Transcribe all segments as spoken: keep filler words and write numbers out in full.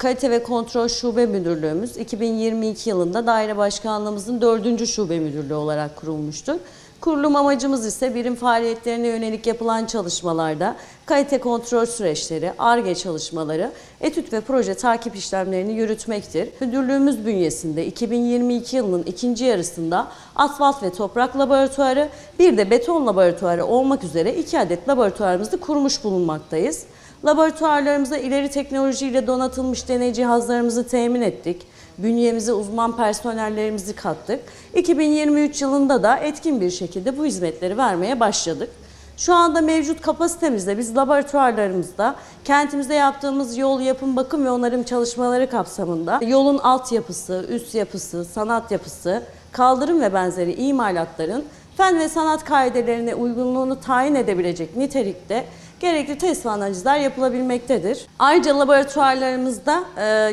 Kalite ve Kontrol Şube Müdürlüğümüz iki bin yirmi iki yılında daire başkanlığımızın dördüncü şube müdürlüğü olarak kurulmuştur. Kurulum amacımız ise birim faaliyetlerine yönelik yapılan çalışmalarda kalite kontrol süreçleri, ARGE çalışmaları, etüt ve proje takip işlemlerini yürütmektir. Müdürlüğümüz bünyesinde iki bin yirmi iki yılının ikinci yarısında asfalt ve toprak laboratuvarı, bir de beton laboratuvarı olmak üzere iki adet laboratuvarımızı kurmuş bulunmaktayız. Laboratuvarlarımıza ileri teknolojiyle donatılmış deney cihazlarımızı temin ettik. Bünyemize uzman personellerimizi kattık. iki bin yirmi üç yılında da etkin bir şekilde bu hizmetleri vermeye başladık. Şu anda mevcut kapasitemizde biz laboratuvarlarımızda kentimizde yaptığımız yol yapım, bakım ve onarım çalışmaları kapsamında yolun altyapısı, üst yapısı, sanat yapısı, kaldırım ve benzeri imalatların fen ve sanat kaidelerine uygunluğunu tayin edebilecek nitelikte gerekli test ve analizler yapılabilmektedir. Ayrıca laboratuvarlarımızda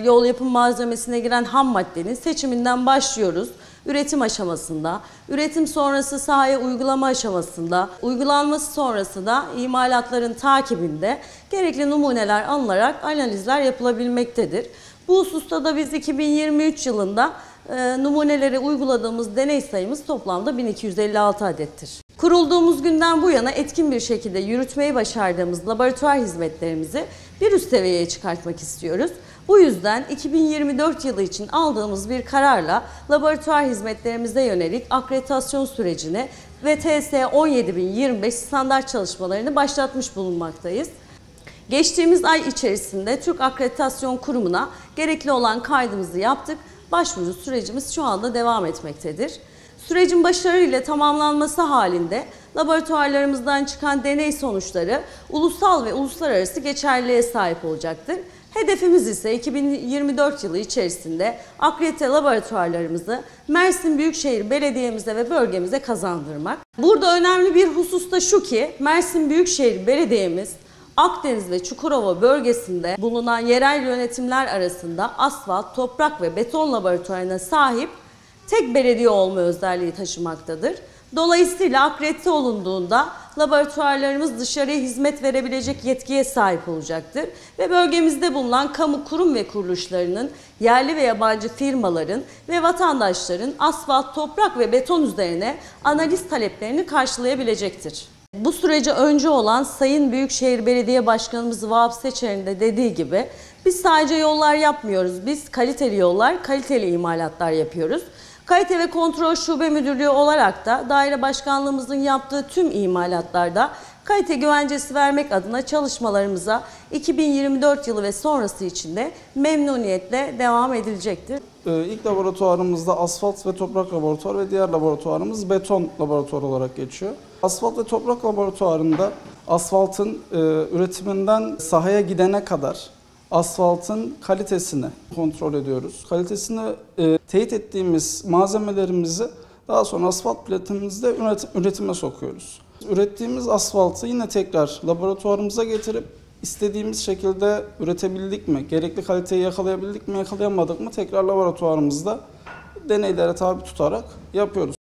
yol yapım malzemesine giren ham maddenin seçiminden başlıyoruz. Üretim aşamasında, üretim sonrası sahaya uygulama aşamasında, uygulanması sonrası da imalatların takibinde gerekli numuneler alınarak analizler yapılabilmektedir. Bu hususta da biz iki bin yirmi üç yılında numunelere uyguladığımız deney sayımız toplamda bin iki yüz elli altı adettir. Kurulduğumuz günden bu yana etkin bir şekilde yürütmeyi başardığımız laboratuvar hizmetlerimizi bir üst seviyeye çıkartmak istiyoruz. Bu yüzden iki bin yirmi dört yılı için aldığımız bir kararla laboratuvar hizmetlerimize yönelik akreditasyon sürecini ve T S on yedi bin yirmi beş standart çalışmalarını başlatmış bulunmaktayız. Geçtiğimiz ay içerisinde Türk Akreditasyon Kurumu'na gerekli olan kaydımızı yaptık. Başvuru sürecimiz şu anda devam etmektedir. Sürecin başarıyla tamamlanması halinde laboratuvarlarımızdan çıkan deney sonuçları ulusal ve uluslararası geçerliliğe sahip olacaktır. Hedefimiz ise iki bin yirmi dört yılı içerisinde akredite laboratuvarlarımızı Mersin Büyükşehir Belediye'mize ve bölgemize kazandırmak. Burada önemli bir husus da şu ki Mersin Büyükşehir Belediye'miz Akdeniz ve Çukurova bölgesinde bulunan yerel yönetimler arasında asfalt, toprak ve beton laboratuvarına sahip tek belediye olma özelliği taşımaktadır. Dolayısıyla akredite olunduğunda laboratuvarlarımız dışarıya hizmet verebilecek yetkiye sahip olacaktır. Ve bölgemizde bulunan kamu kurum ve kuruluşlarının, yerli ve yabancı firmaların ve vatandaşların asfalt, toprak ve beton üzerine analiz taleplerini karşılayabilecektir. Bu sürece önce olan Sayın Büyükşehir Belediye Başkanımız Vahap Seçer'in de dediği gibi biz sadece yollar yapmıyoruz, biz kaliteli yollar, kaliteli imalatlar yapıyoruz. Kalite ve Kontrol Şube Müdürlüğü olarak da daire başkanlığımızın yaptığı tüm imalatlarda kalite güvencesi vermek adına çalışmalarımıza iki bin yirmi dört yılı ve sonrası için de memnuniyetle devam edilecektir. İlk laboratuvarımızda asfalt ve toprak laboratuvarı ve diğer laboratuvarımız beton laboratuvarı olarak geçiyor. Asfalt ve toprak laboratuvarında asfaltın üretiminden sahaya gidene kadar asfaltın kalitesini kontrol ediyoruz. Kalitesini teyit ettiğimiz malzemelerimizi daha sonra asfalt platimizde üretime sokuyoruz. Ürettiğimiz asfaltı yine tekrar laboratuvarımıza getirip istediğimiz şekilde üretebildik mi, gerekli kaliteyi yakalayabildik mi, yakalayamadık mı tekrar laboratuvarımızda deneylere tabi tutarak yapıyoruz.